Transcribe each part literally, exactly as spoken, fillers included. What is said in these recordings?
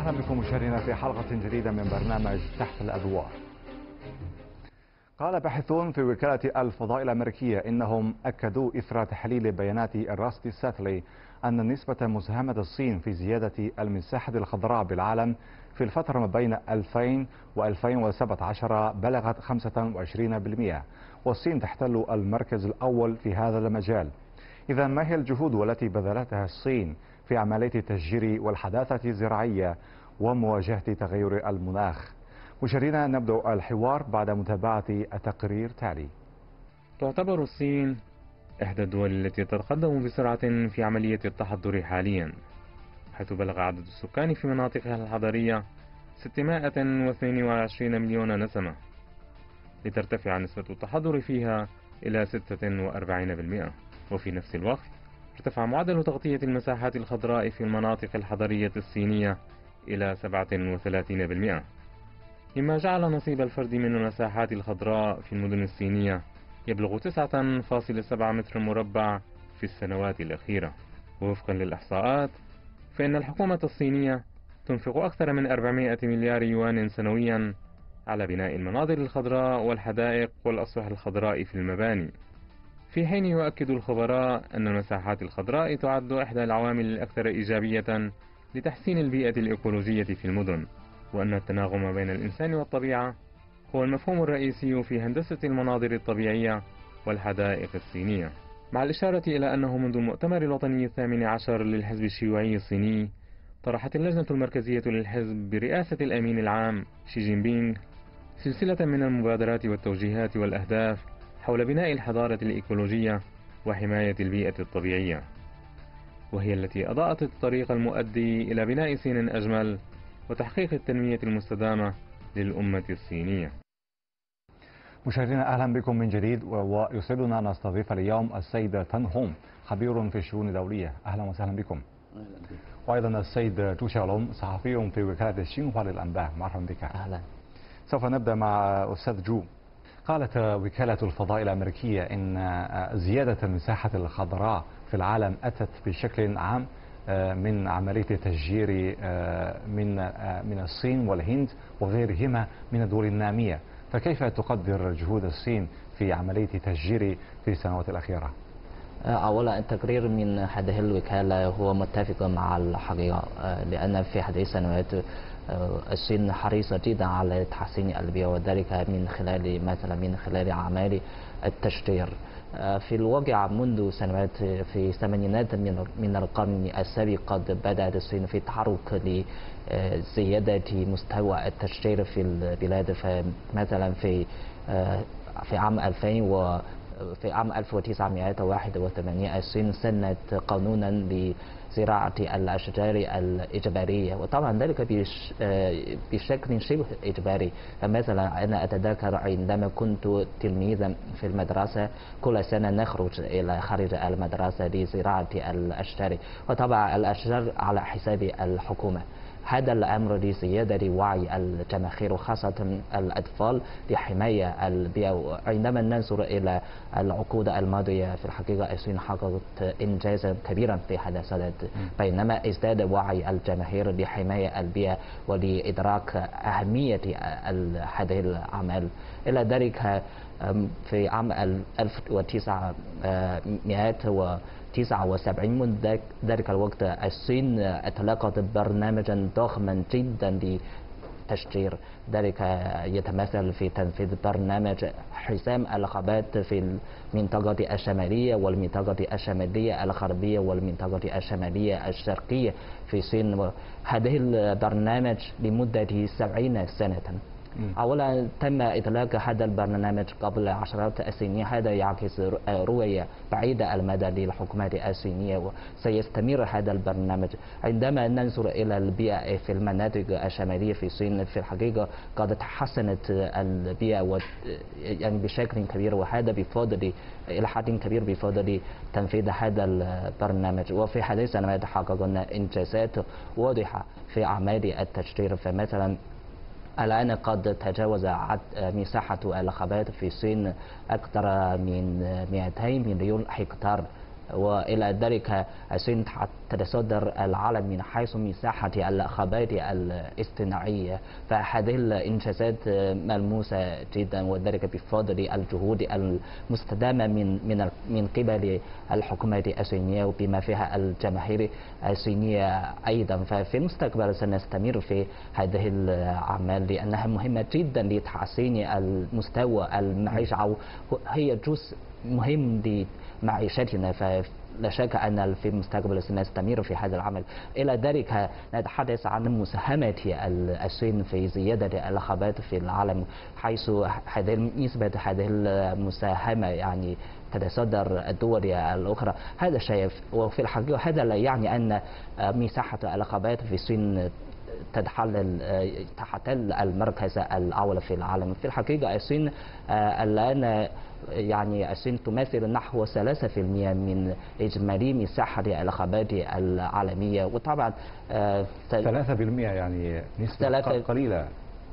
أهلا بكم مشاهدينا في حلقة جديدة من برنامج تحت الأدوار. قال باحثون في وكالة الفضاء الأمريكية إنهم أكدوا إثر تحليل بيانات الراست الساتلي أن نسبة مساهمة الصين في زيادة المساحة الخضراء بالعالم في الفترة ما بين ألفين وألفين وسبعة عشر بلغت خمسة وعشرين بالمئة، والصين تحتل المركز الأول في هذا المجال. إذا ما هي الجهود التي بذلتها الصين في عملية التشجير والحداثة الزراعية ومواجهة تغير المناخ؟ مشاهدينا نبدأ الحوار بعد متابعة التقرير تالي. تعتبر الصين إحدى الدول التي تتقدم بسرعة في عملية التحضر حاليا، حيث بلغ عدد السكان في مناطقها الحضرية ستمائة واثنين وعشرين مليون نسمة، لترتفع نسبة التحضر فيها إلى ستة وأربعين بالمئة، وفي نفس الوقت ارتفع معدل تغطية المساحات الخضراء في المناطق الحضرية الصينية إلى سبعة وثلاثين بالمئة، مما جعل نصيب الفرد من المساحات الخضراء في المدن الصينية يبلغ تسعة فاصلة سبعة متر مربع في السنوات الأخيرة. ووفقا للإحصاءات فإن الحكومة الصينية تنفق أكثر من أربعمائة مليار يوان سنويا على بناء المناظر الخضراء والحدائق والأسطح الخضراء في المباني، في حين يؤكد الخبراء أن المساحات الخضراء تعد إحدى العوامل الأكثر إيجابية لتحسين البيئة الإيكولوجية في المدن، وأن التناغم بين الإنسان والطبيعة هو المفهوم الرئيسي في هندسة المناظر الطبيعية والحدائق الصينية. مع الإشارة إلى أنه منذ المؤتمر الوطني الثامن عشر للحزب الشيوعي الصيني طرحت اللجنة المركزية للحزب برئاسة الأمين العام شي جين بينغ سلسلة من المبادرات والتوجيهات والأهداف حول بناء الحضارة الإيكولوجية وحماية البيئة الطبيعية، وهي التي أضاءت الطريق المؤدي إلى بناء صين أجمل وتحقيق التنمية المستدامة للأمة الصينية. مشاهدينا أهلا بكم من جديد، ويسعدنا أن نستضيف اليوم السيد تن هوم، خبير في الشؤون الدولية. أهلا وسهلا بكم. أهلا بكم. وأيضا السيد تو شاولوم، صحفي في وكالة شينخوا للأنباء. مرحبا بك. أهلا. سوف نبدأ مع أستاذ جو. قالت وكالة الفضاء الأمريكية إن زيادة المساحة الخضراء في العالم أتت بشكل عام من عملية التشجير من من الصين والهند وغيرهما من الدول النامية، فكيف تقدر جهود الصين في عملية التشجير في السنوات الأخيرة؟ أولا التقرير من هذه الوكالة هو متفق مع الحقيقة، لأن في هذه السنوات الصين حريصة جدا على تحسين البيئة، وذلك من خلال مثلا من خلال أعمال التشجير. في الواقع منذ سنوات في الثمانينات من القرن السابق قد بدأت الصين في التحرك لزيادة مستوى التشجير في البلاد، فمثلا في في عام ألفين في عام ألف وتسعمائة وواحد وثمانين الصين سنت قانونا لزراعة الأشجار الإجبارية، وطبعا ذلك بش بشكل شبه إجباري. فمثلا أنا أتذكر عندما كنت تلميذا في المدرسة كل سنة نخرج إلى خارج المدرسة لزراعة الأشجار، وطبعا الأشجار على حساب الحكومة. هذا الأمر لزيادة وعي الجماهير وخاصة الأطفال لحماية البيئة. عندما ننظر إلى العقود الماضية في الحقيقة الصين حققت إنجازا كبيرا في هذا الصدد، بينما ازداد وعي الجماهير لحماية البيئة ولإدراك أهمية هذه الأعمال. إلى ذلك في عام ألف وتسعمائة وتسعة وسبعين من ذلك الوقت الصين أطلقت برنامجا ضخما جدا للتشجير، ذلك يتمثل في تنفيذ برنامج حسام الغابات في المنطقة الشمالية والمنطقة الشمالية الغربية والمنطقة الشمالية الشرقية في الصين، هذه البرنامج لمدة سبعين سنة. أولا تم إطلاق هذا البرنامج قبل عشرات السنين، هذا يعكس رؤية بعيدة المدى للحكومات الصينية، وسيستمر هذا البرنامج. عندما ننظر إلى البيئة في المناطق الشمالية في الصين في الحقيقة قد تحسنت البيئة و... يعني بشكل كبير، وهذا بفضل إلى حد كبير بفضل تنفيذ هذا البرنامج. وفي هذه السنوات حققنا إنجازات واضحة في أعمال التشجير، فمثلا الآن قد تجاوز مساحة الغابات في الصين أكثر من مئتين مليون هكتار، والى ذلك ستصدر العالم من حيث مساحه الخبائث الاصطناعيه. فهذه الانجازات ملموسه جدا، وذلك بفضل الجهود المستدامه من من من قبل الحكومه الصينيه وبما فيها الجماهير الصينيه ايضا. ففي المستقبل سنستمر في هذه الاعمال لانها مهمه جدا لتحسين المستوى المعيشه، او هي جزء مهم لمعيشتنا. فلا شك أن في المستقبل سنستمر في هذا العمل. إلى ذلك نتحدث عن مساهمة الصين في زيادة الخبائث في العالم، حيث هذه نسبة هذه المساهمة يعني تتصدر الدول الأخرى. هذا شيء، وفي الحقيقة هذا لا يعني أن مساحة الخبائث في الصين تحتل تحتل المركز الأول في العالم. في الحقيقة الصين الآن يعني الصين تمثل نحو ثلاثة بالمئة من إجمالي مساحة الخبائث العالمية، وطبعا ثلاثة بالمئة يعني نسبة قليلة.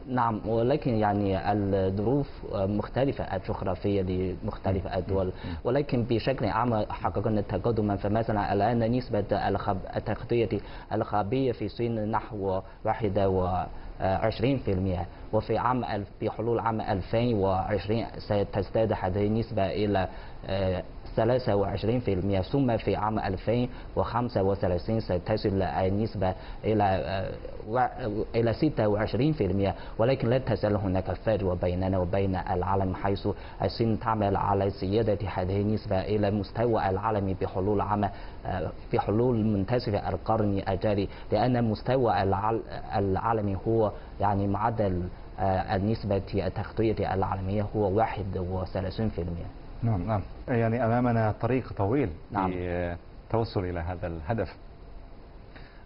نعم، ولكن يعني الظروف مختلفة، الجغرافية لمختلف الدول، ولكن بشكل عام حققنا تقدما. فمثلا الآن نسبة التغطية الخبية في الصين نحو واحد وعشرين بالمئة، وفي عام بحلول عام ألفين وعشرين ستزداد هذه النسبة إلى ثلاثة وعشرين بالمئة، ثم في عام ألفين وخمسة وثلاثين ستصل النسبة إلى إلى ستة وعشرين بالمئة. ولكن لا تزال هناك فجوة بيننا وبين العالم، حيث الصين تعمل على زيادة هذه النسبة إلى مستوى العالم بحلول عام بحلول منتصف القرن الجاري، لأن مستوى العالم هو يعني معدل النسبة التغطية العالمية هو واحد وثلاثين بالمئة. نعم نعم، يعني أمامنا طريق طويل للتوصل نعم. إلى هذا الهدف.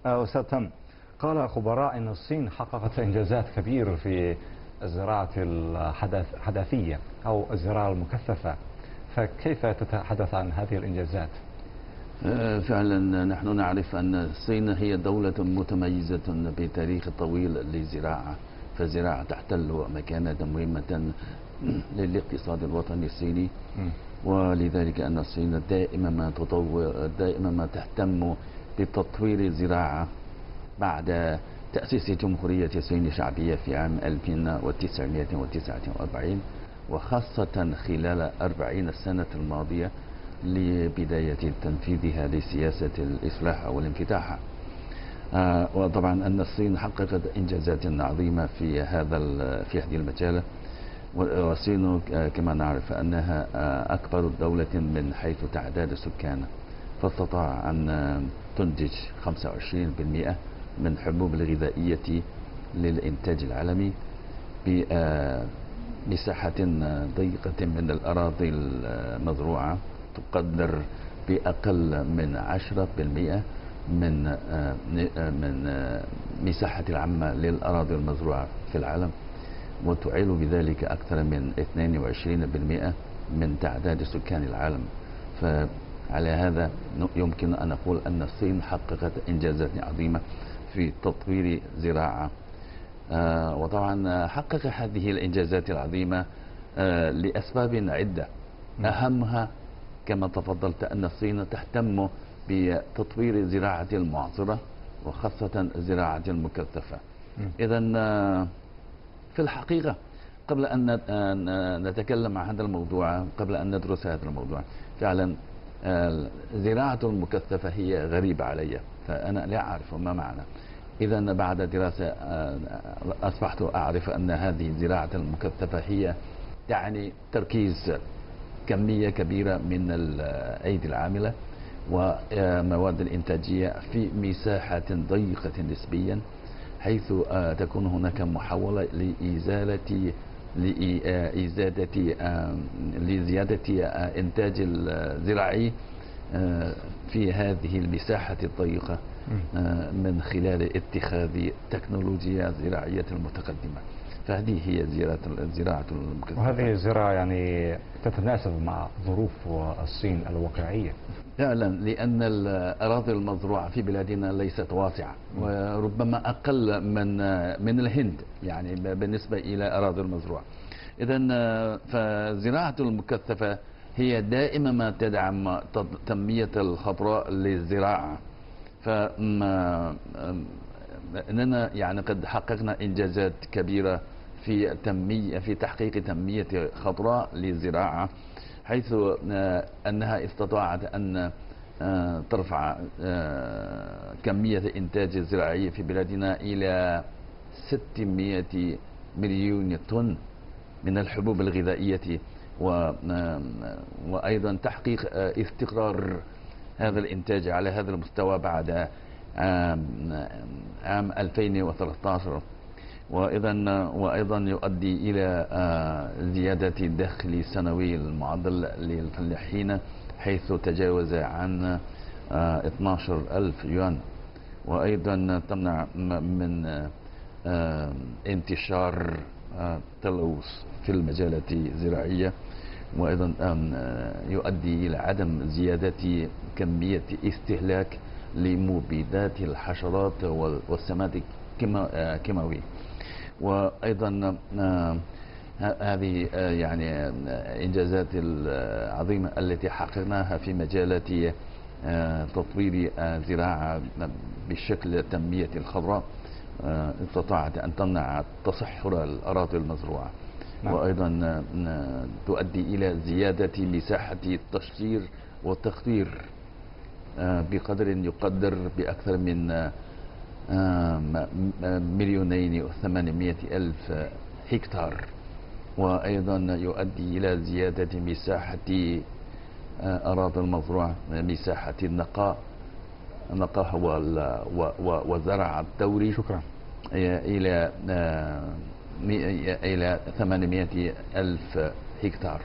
أستاذ تم، قال خبراء أن الصين حققت إنجازات كبيرة في الزراعة الحداثية أو الزراعة المكثفة، فكيف تتحدث عن هذه الإنجازات؟ فعلا نحن نعرف أن الصين هي دولة متميزة بتاريخ طويل للزراعة، فالزراعة تحتل مكانة مهمة للاقتصاد الوطني الصيني، ولذلك أن الصين دائما ما تطور دائما ما تهتم بتطوير الزراعة. بعد تأسيس جمهورية الصين الشعبية في عام ألف وتسعمئة وتسعة وأربعين، وخاصة خلال أربعين سنة الماضية لبداية تنفيذها لسياسة الإصلاح والانفتاح. آه وطبعا أن الصين حققت إنجازات عظيمة في هذا في هذه المجال. والصين كما نعرف أنها أكبر دولة من حيث تعداد السكان، فاستطاع أن تنتج خمسة وعشرين بالمئة من الحبوب الغذائية للإنتاج العالمي بمساحة ضيقة من الأراضي المزروعة تقدر بأقل من عشرة بالمئة من من مساحة العامة للأراضي المزروعة في العالم، وتعيل بذلك أكثر من اثنين وعشرين بالمئة من تعداد سكان العالم. فعلى هذا يمكن أن نقول أن الصين حققت إنجازات عظيمة في تطوير زراعة. آه وطبعا حقق هذه الإنجازات العظيمة آه لأسباب عدة، أهمها كما تفضلت أن الصين تهتم بتطوير الزراعة المعاصرة وخاصة الزراعة المكثفة. إذن آه في الحقيقة قبل أن نتكلم عن هذا الموضوع، قبل أن ندرس هذا الموضوع، فعلا الزراعة المكثفة هي غريبة علي، فأنا لا أعرف ما معنى. إذا بعد دراسة أصبحت أعرف أن هذه الزراعة المكثفة هي تعني تركيز كمية كبيرة من الأيدي العاملة ومواد الإنتاجية في مساحة ضيقة نسبيا، حيث تكون هناك محاولة لإزالة لإزادة لزيادة إنتاج الزراعي في هذه المساحة الضيقة من خلال اتخاذ تكنولوجيا زراعية متقدمة. فهذه هي الزراعة المكثفة، وهذه الزراعة يعني تتناسب مع ظروف الصين الواقعية فعلا، لأن الأراضي المزروعة في بلادنا ليست واسعة، وربما أقل من من الهند يعني بالنسبة إلى أراضي المزروعة. إذن فالزراعة المكثفة هي دائما ما تدعم تنمية الخضراء للزراعة، فإننا يعني قد حققنا إنجازات كبيرة في تنمية في تحقيق تنمية خضراء للزراعة، حيث أنها استطاعت أن ترفع كمية الإنتاج الزراعي في بلادنا إلى ستمائة مليون طن من الحبوب الغذائية، وأيضا تحقيق استقرار هذا الإنتاج على هذا المستوى بعد عام ألفين وثلاثة عشر، وأيضا وأيضا يؤدي إلى زيادة الدخل السنوي المعدل للفلاحين حيث تجاوز عن اثني عشر ألف يوان، وأيضا تمنع من انتشار التلوث في المجالات الزراعية، وأيضا يؤدي إلى عدم زيادة كمية استهلاك لمبيدات الحشرات والسماد الكيماوي، وأيضا هذه يعني إنجازات العظيمة التي حققناها في مجالات تطوير الزراعة بشكل تنمية الخضراء. استطاعت أن تمنع تصحر الأراضي المزروعة، نعم. وأيضا تؤدي إلى زيادة مساحة التشجير والتخضير بقدر يقدر بأكثر من مليونين وثمانمائة ألف هكتار، وأيضا يؤدي إلى زيادة مساحة أراضي المزروعة، مساحة النقاء النقاء والزرع الدوري، شكرا، إلى إلى ثمانمائة ألف هكتار.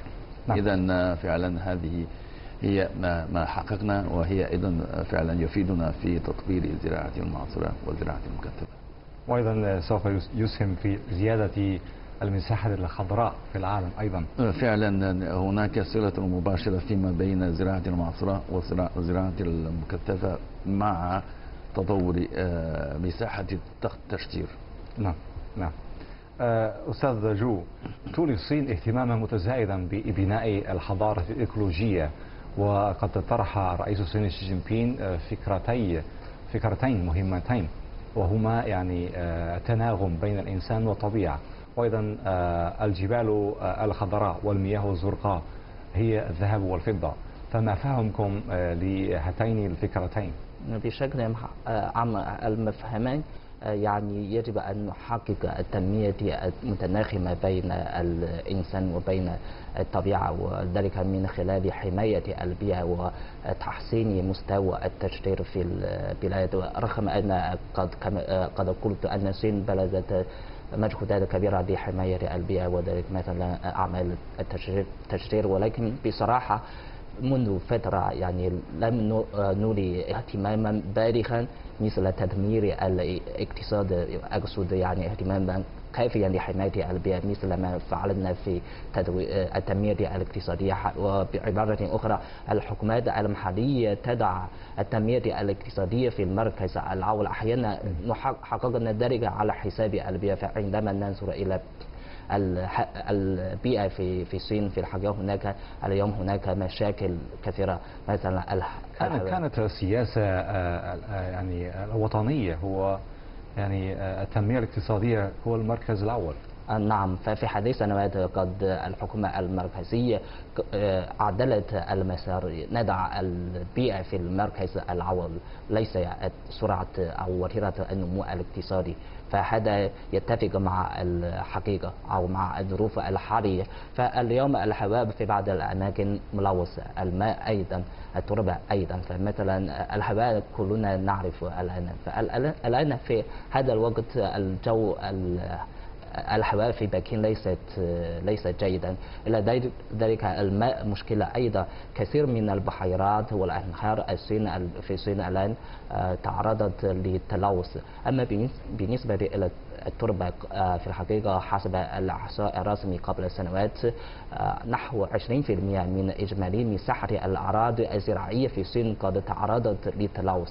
نعم. إذا فعلا هذه هي ما حققنا، وهي أيضا فعلا يفيدنا في تطوير الزراعة المعصرة والزراعة المكثفة، وأيضا سوف يسهم في زيادة المساحة الخضراء في العالم أيضا. فعلا هناك صلة مباشرة فيما بين الزراعة المعصرة والزراعة المكثفة مع تطور مساحة التشجير. نعم نعم. أستاذ جو، تولي الصين اهتماما متزايدا ببناء الحضارة الإيكولوجية، وقد طرح رئيس الصين شي جين بينغ فكرتي فكرتين مهمتين، وهما يعني التناغم بين الإنسان والطبيعة، وأيضا الجبال الخضراء والمياه الزرقاء هي الذهب والفضة. فما فهمكم لهاتين الفكرتين؟ بشكل عام المفهومين يعني يجب أن نحقق التنمية المتناغمة بين الإنسان وبين الطبيعة، وذلك من خلال حماية البيئة وتحسين مستوى التشجير في البلاد. رغم أن قد قد قلت أن الصين بذلت مجهودات كبيرة لحماية البيئة، وذلك مثلا أعمال التشجير، ولكن بصراحة منذ فترة يعني لم نولي اهتماما بالغا مثل تدمير الاقتصاد، أقصد يعني اهتماما كافيا لحماية البيئة مثل ما فعلنا في التنمية الاقتصادية. وبعبارة أخرى، الحكومات المحلية تضع التنمية الاقتصادية في المركز الأول، أحيانا حققنا ذلك على حساب البيئة. فعندما ننظر إلى البيئة في في الصين في الحقيقة هناك اليوم هناك مشاكل كثيرة، مثلا كانت السياسة يعني الوطنية هو يعني التنمية الاقتصادية هو المركز الأول. نعم، ففي حديث سنوات قد الحكومة المركزية عدلت المسار، ندع البيئة في المركز الأول ليس سرعة أو وتيرة النمو الاقتصادي، فهذا يتفق مع الحقيقة أو مع الظروف الحالية. فاليوم الهواء في بعض الأماكن ملوث، الماء أيضا، التربة أيضا، فمثلا الهواء كلنا نعرف الآن. فالآن في هذا الوقت الجو الحياة في بكين ليست ليست جيدا. إلى ذلك الماء مشكلة أيضا، كثير من البحيرات والأنهار الصين في الصين الآن تعرضت للتلوث. أما بالنسبة إلى التربة في الحقيقة حسب الإحصاء الرسمي قبل سنوات نحو عشرين بالمئة من إجمالي مساحة الأراضي الزراعية في الصين قد تعرضت للتلوث.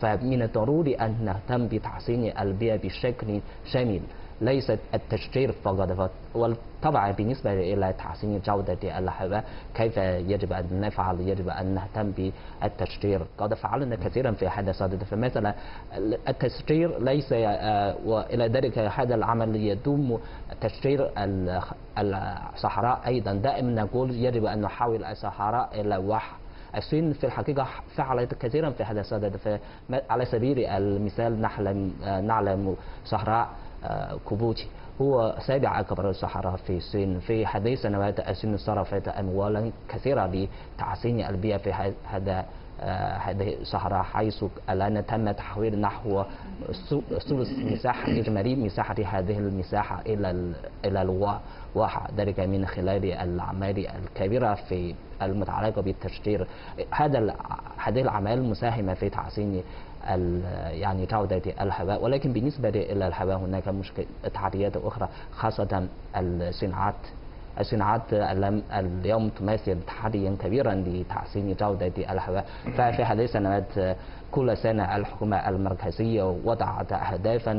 فمن الضروري أن نهتم بتحسين البيئة بشكل شامل. ليست التشجير فقط، وطبعا بالنسبة إلى تحسين جودة الحياة كيف يجب أن نفعل؟ يجب أن نهتم بالتشجير. قد فعلنا كثيرا في هذا الصدد، فمثلا التشجير ليس، وإلى ذلك هذا العمل يدوم، تشجير الصحراء أيضا دائما نقول يجب أن نحاول الصحراء إلى واحد. الصين في الحقيقة فعلت كثيرا في هذا الصدد، على سبيل المثال نحن نعلم صحراء كوبوتشي هو سابع أكبر الصحراء في الصين. في هذه السنوات الصين صرفت أموالا كثيرة لتحسين البيئة في هذا هذه الصحراء، حيث الآن تم تحويل نحو ثلث مساحة إجمالي مساحة هذه المساحة إلى إلى الواحة، ذلك من خلال الأعمال الكبيرة في المتعلقة بالتشجير. هذا هذه الأعمال مساهمة في تحسين يعني جودة الهواء، ولكن بالنسبة إلى الهواء هناك مشكلة تحديات أخرى، خاصة الصناعات. الصناعات اليوم تمثل تحديا كبيرا لتحسين جودة الهواء. ففي هذه السنوات كل سنة الحكومة المركزية وضعت أهدافا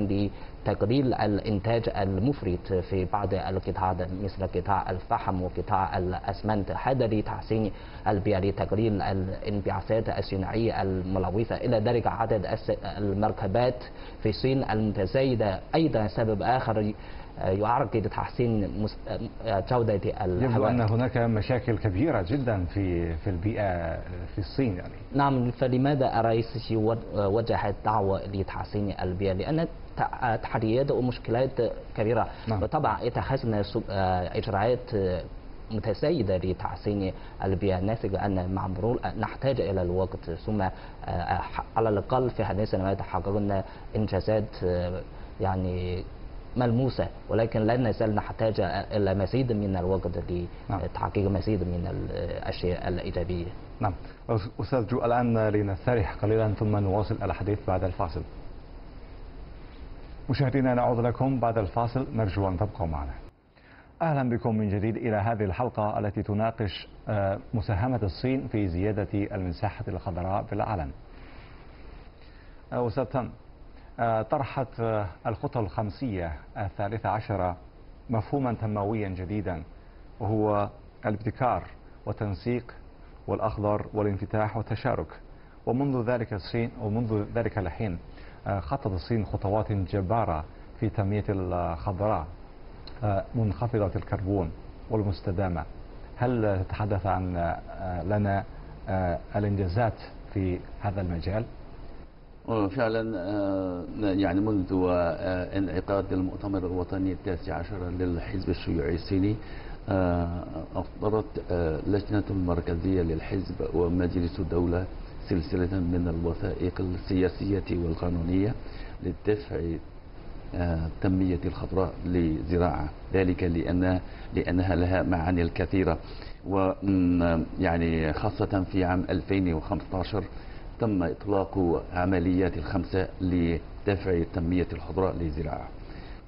لتقليل الإنتاج المفرط في بعض القطاعات مثل قطاع الفحم وقطاع الأسمنت، هذا لتحسين البيئة لتقليل الانبعاثات الصناعية الملوثة. إلى ذلك عدد المركبات في الصين المتزايدة أيضا سبب آخر يعرقل تحسين جودة الهواء. يبدو أن هناك مشاكل كبيرة جدا في في البيئة في الصين يعني. نعم، فلماذا الرئيس شي وجه الدعوة لتحسين البيئة؟ لأن تحديات ومشكلات كبيرة. نعم. وطبعا اتخذنا إجراءات متسيدة لتحسين البيئة، ناتج أن مع مرور نحتاج إلى الوقت، ثم على الأقل في هذه السنوات حققنا إنجازات يعني ملموسة، ولكن لا نزال نحتاج إلى مزيد من الوقت لتحقيق مزيد من الأشياء الإيجابية. نعم أستاذ جو، الآن لنستريح قليلا ثم نواصل الحديث بعد الفاصل. مشاهدينا نعود لكم بعد الفاصل، نرجو أن تبقوا معنا. أهلا بكم من جديد إلى هذه الحلقة التي تناقش مساهمة الصين في زيادة المساحة الخضراء في العالم. أستاذ تن، طرحت الخطوة الخمسية الثالثة عشرة مفهوما تنمويا جديدا، وهو الابتكار والتنسيق والأخضر والانفتاح والتشارك. ومنذ ذلك الصين ومنذ ذلك الحين خطت الصين خطوات جبارة في تنمية الخضراء منخفضة الكربون والمستدامة. هل تتحدث عن لنا الإنجازات في هذا المجال؟ فعلا يعني منذ انعقاد المؤتمر الوطني التاسع عشر للحزب الشيوعي الصيني أصدرت اللجنة المركزية للحزب ومجلس الدولة سلسلة من الوثائق السياسية والقانونية للدفع التنمية الخضراء للزراعة، ذلك لأن لأنها لها معاني الكثيرة، ويعني خاصة في عام ألفين وخمسة عشر تم إطلاق عمليات الخمسة لدفع التنمية الخضراء للزراعة.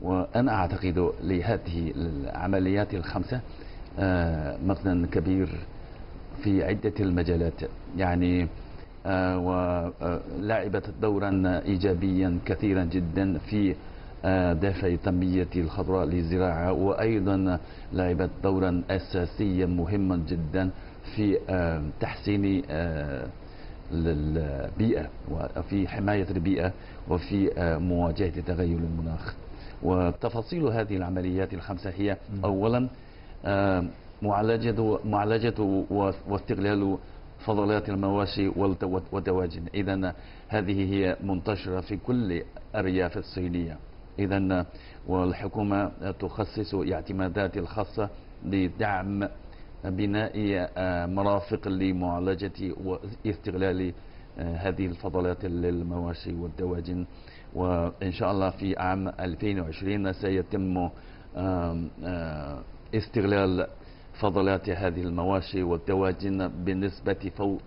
وأنا أعتقد لهذه العمليات الخمسة مثلا كبير في عدة المجالات، يعني ولعبت دورا إيجابيا كثيرا جدا في دفع التنمية الخضراء للزراعة، وأيضا لعبت دورا أساسيا مهما جدا في تحسين للبيئة وفي حماية البيئة وفي مواجهة تغير المناخ. وتفاصيل هذه العمليات الخمسة هي: أولا معالجة معالجة واستغلال فضلات المواشي والدواجن، إذا هذه هي منتشرة في كل الأرياف الصينية، إذا والحكومة تخصص اعتمادات خاصة لدعم بناء مرافق لمعالجة واستغلال هذه الفضلات للمواشي والدواجن. وإن شاء الله في عام ألفين وعشرين سيتم استغلال فضلات هذه المواشي والدواجن بنسبة فوق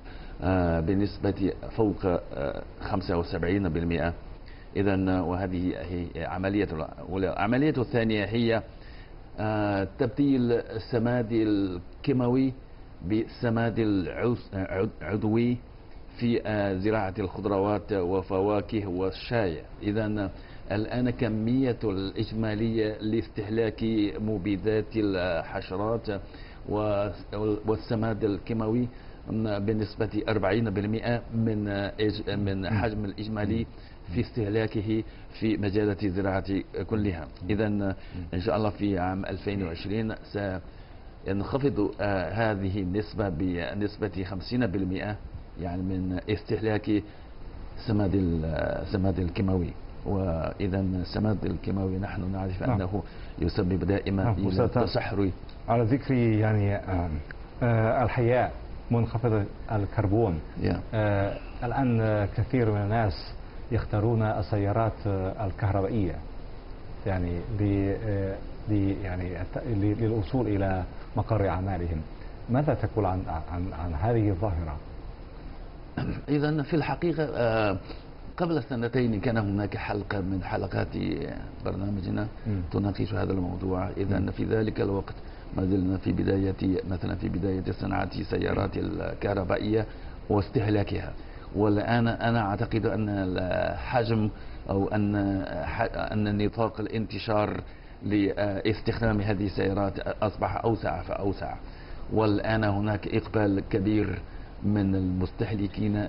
بنسبة فوق خمسة وسبعين بالمئة. إذا وهذه هي عملية الأولى. العملية الثانية هي تبديل السماد الكيماوي بالسماد العضوي في زراعة الخضروات والفواكه والشاي، إذا الآن كمية الإجمالية لاستهلاك مبيدات الحشرات والسماد الكيماوي بنسبة أربعين بالمئة من من حجم الإجمالي في استهلاكه في مجالات الزراعة كلها. إذا إن شاء الله في عام ألفين وعشرين سينخفض هذه النسبة بنسبة خمسين بالمئة يعني من استهلاك سماد السماد الكيماوي. وإذا السماد الكيماوي نحن نعرف أنه يسبب دائما التصحري. على ذكر يعني الحياة منخفضة الكربون، yeah. آه الآن كثير من الناس يختارون السيارات الكهربائية يعني لي يعني للوصول إلى مقر أعمالهم. ماذا تقول عن عن عن هذه الظاهرة؟ إذا في الحقيقة آه قبل سنتين كان هناك حلقة من حلقات برنامجنا تناقش هذا الموضوع. إذا في ذلك الوقت ما زلنا في بداية مثلا في بداية صناعة سيارات الكهربائية واستهلاكها، والآن أنا أعتقد أن الحجم أو أن أن نطاق الانتشار لاستخدام هذه السيارات أصبح أوسع فأوسع، والآن هناك إقبال كبير من المستهلكين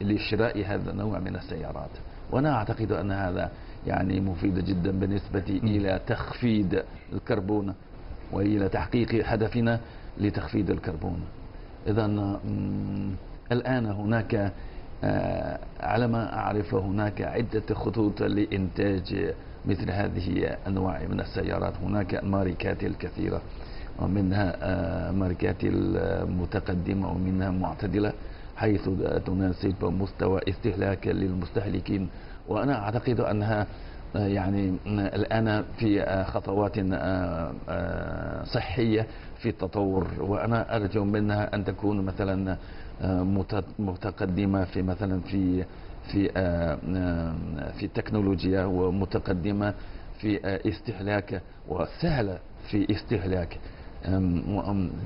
لشراء هذا النوع من السيارات. وأنا أعتقد أن هذا يعني مفيد جدا بالنسبة إلى تخفيض الكربون وإلى تحقيق هدفنا لتخفيض الكربون. إذا الآن هناك على ما أعرف هناك عدة خطوط لإنتاج مثل هذه الأنواع من السيارات. هناك ماركات الكثيرة ومنها ماركات المتقدمة ومنها معتدلة حيث تناسب مستوى استهلاك للمستهلكين، وأنا أعتقد أنها يعني الآن في خطوات صحية في التطور، وأنا أرجو منها أن تكون مثلا متقدمة في مثلا في في في التكنولوجيا ومتقدمة في استهلاك وسهلة في استهلاك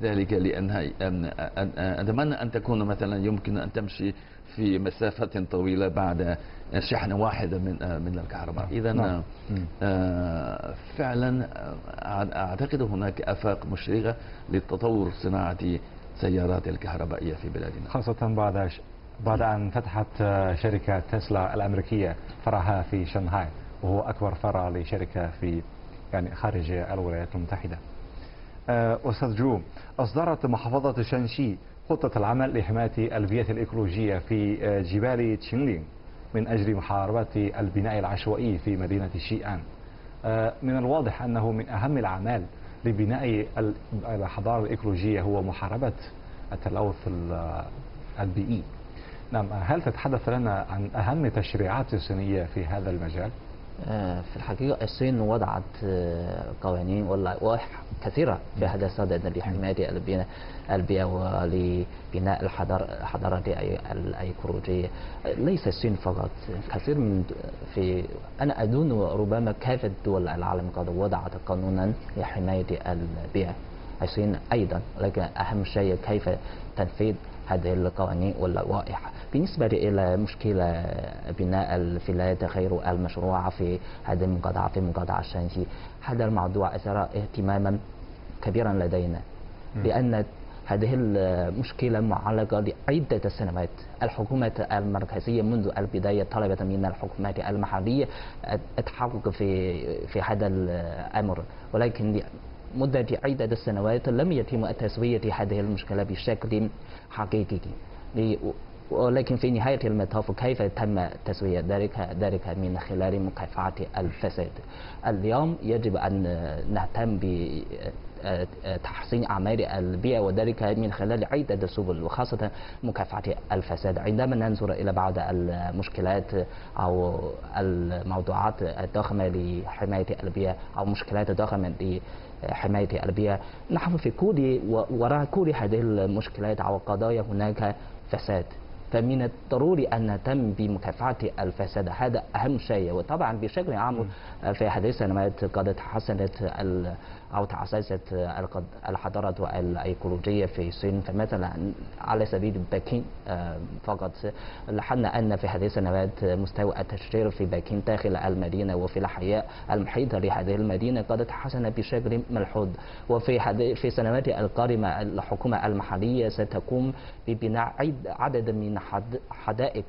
ذلك، لأنها أتمنى أن تكون مثلا يمكن أن تمشي في مسافة طويلة بعد شحن واحدة من من الكهرباء. إذا فعلا أعتقد هناك آفاق مشرقة للتطور صناعة سيارات الكهربائية في بلادنا، خاصة بعد بعد أن فتحت شركة تسلا الأمريكية فرعها في شنغهاي، وهو أكبر فرع لشركة في يعني خارج الولايات المتحدة. أستاذ جو، أصدرت محافظة شانشي خطة العمل لحماية البيئة الإيكولوجية في جبال تشينلينغ من أجل محاربة البناء العشوائي في مدينة شيئان. من الواضح أنه من أهم الأعمال لبناء الحضارة الإيكولوجية هو محاربة التلوث البيئي. نعم، هل تتحدث لنا عن أهم التشريعات الصينية في هذا المجال؟ في الحقيقة الصين وضعت قوانين ولوائح كثيرة في هذا الصدد لحماية البيئة ولبناء الحضارة الإيكولوجية. ليس الصين فقط، كثير من في أنا أظن ربما كافة دول العالم قد وضعت قانونا لحماية البيئة. الصين أيضا، لكن أهم شيء كيف تنفيذ هذه القوانين واللوائح. بالنسبة إلى مشكلة بناء الفلايات غير المشروعة في هذه المقاطعة في مقاطعة شانشي، هذا الموضوع أثار اهتماما كبيرا لدينا، لأن هذه المشكلة معلقة لعدة سنوات. الحكومة المركزية منذ البداية طلبت من الحكومات المحلية التحقق في في هذا الأمر، ولكن مدة عدة السنوات لم يتم تسوية هذه المشكلة بشكل حقيقي. ولكن في نهاية المطاف كيف تم تسوية ذلك؟ ذلك من خلال مكافحة الفساد. اليوم يجب أن نهتم بتحسين أعمال البيئة، وذلك من خلال عدة سبل وخاصة مكافحة الفساد. عندما ننظر إلى بعض المشكلات أو الموضوعات الضخمة لحماية البيئة أو مشكلات ضخمة حماية البيئة، نحن في كل وراء كل هذه المشكلات أو القضايا هناك فساد. فمن الضروري أن نهتم بمكافحة الفساد، هذا أهم شيء. وطبعا بشكل عام في حديثنا قد تحسنت أو تحسست الحضارة الإيكولوجية في الصين، فمثلا على سبيل بكين فقط لاحظنا أن في هذه السنوات مستوى التشجير في بكين داخل المدينة وفي الحياة المحيطة لهذه المدينة قد تحسن بشكل ملحوظ. وفي في السنوات القادمة الحكومة المحلية ستقوم ببناء عدد من حدائق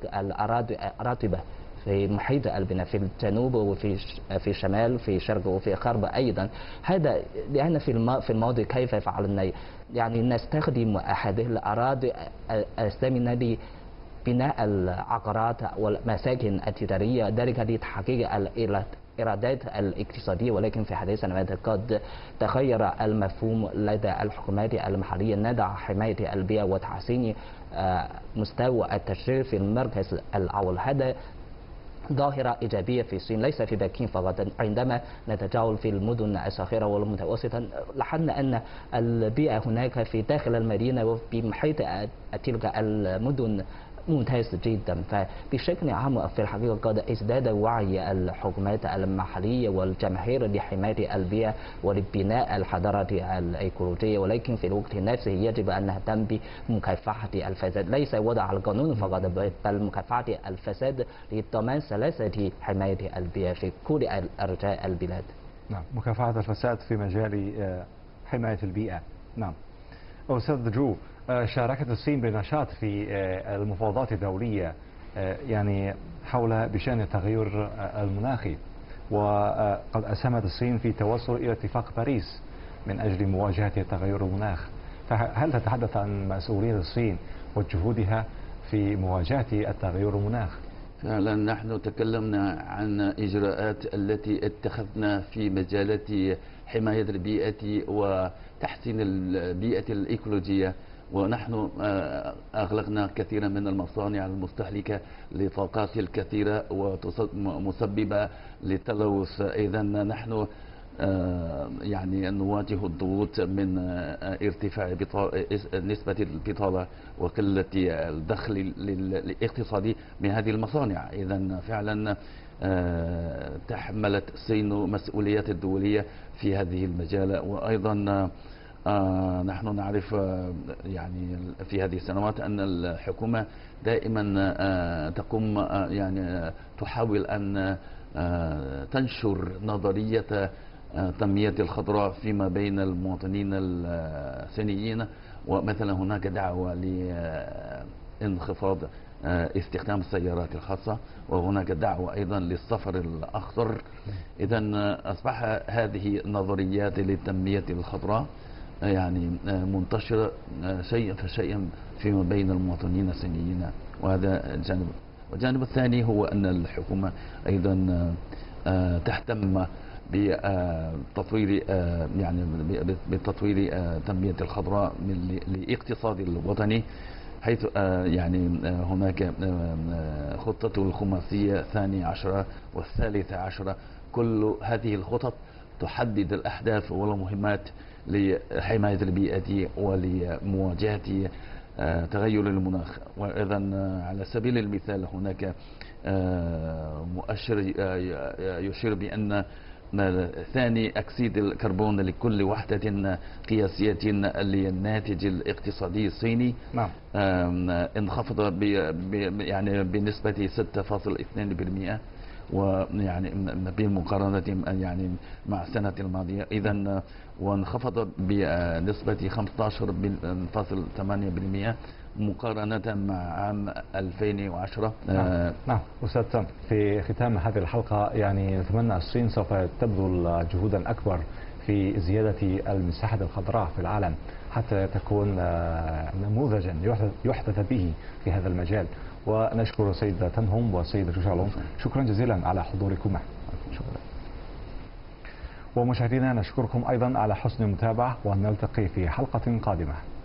الراتبة في محيط البناء في الجنوب وفي في الشمال في الشرق وفي الغرب أيضا. هذا لأن في في الماضي كيف فعلنا، يعني نستخدم هذه الأراضي الثمينة لبناء العقارات والمساكن التجارية، ذلك لتحقيق الإيرادات الاقتصادية. ولكن في هذه السنوات قد تغير المفهوم لدى الحكومات المحلية لدى حماية البيئة وتحسين مستوى التشجير في المركز الأول. هذا ظاهرة إيجابية في الصين ليس في بكين فقط. عندما نتجول في المدن الصغيرة والمتوسطة لاحظنا أن البيئة هناك في داخل المدينة وبمحيط تلك المدن ممتاز جدا. فبشكل عام في الحقيقة قد ازداد وعي الحكومات المحلية والجماهير لحماية البيئة ولبناء الحضارة الإيكولوجية. ولكن في الوقت نفسه يجب أن نهتم بمكافحة الفساد، ليس وضع القانون فقط بل مكافحة الفساد لضمان سلاسة حماية البيئة في كل أرجاء البلاد. نعم، مكافحة الفساد في مجال حماية البيئة. نعم أستاذ جو، شاركت الصين بنشاط في المفاوضات الدولية يعني حول بشأن التغير المناخي، وقد أسهمت الصين في التوصل إلى اتفاق باريس من أجل مواجهة تغير المناخ. فهل تتحدث عن مسؤولية الصين وجهودها في مواجهة التغير المناخ؟ فعلا نحن تكلمنا عن إجراءات التي اتخذنا في مجالات حماية البيئة وتحسين البيئة الإيكولوجية، ونحن أغلقنا كثيرا من المصانع المستهلكة لطاقات الكثيرة ومسببة للتلوث. إذا نحن يعني نواجه الضغوط من ارتفاع نسبة البطالة وقلة الدخل الاقتصادي من هذه المصانع. إذا فعلا تحملت الصين مسؤوليات الدولية في هذه المجال. وأيضا آه نحن نعرف آه يعني في هذه السنوات أن الحكومة دائما آه تقوم آه يعني آه تحاول أن آه تنشر نظرية آه تنمية الخضراء فيما بين المواطنين الصينيين. ومثلا هناك دعوة لانخفاض آه استخدام السيارات الخاصة، وهناك دعوة أيضا للسفر الأخضر. إذا أصبح هذه النظريات للتنمية الخضراء يعني منتشرة شيئا فشيئا فيما بين المواطنين الصينيين، وهذا جانب. والجانب الثاني هو أن الحكومة أيضا تهتم بتطوير يعني بتطوير تنمية الخضراء للاقتصاد الوطني، حيث يعني هناك خطة الخماسية الثانية عشرة والثالثة عشرة. كل هذه الخطط تحدد الأهداف والمهمات لحماية البيئة ولمواجهة تغير المناخ. وإذا على سبيل المثال هناك مؤشر يشير بأن ثاني أكسيد الكربون لكل وحدة قياسية للناتج الاقتصادي الصيني نعم. انخفض يعني بنسبة ستة فاصلة اثنين بالمئة ويعني بالمقارنة يعني مع السنة الماضية. إذا وانخفض بنسبة خمسة عشر فاصلة ثمانية بالمئة مقارنة مع عام ألفين وعشرة. نعم, نعم. أستاذ سام، في ختام هذه الحلقة يعني نتمنى الصين سوف تبذل جهودا أكبر في زيادة المساحة الخضراء في العالم حتى تكون نموذجا يحدث به في هذا المجال. ونشكر السيد تنهم والسيد جوشالون، شكرا جزيلا على حضوركما. شكرا. ومشاهدينا نشكركم أيضا على حسن المتابعة، ونلتقي في حلقة قادمة.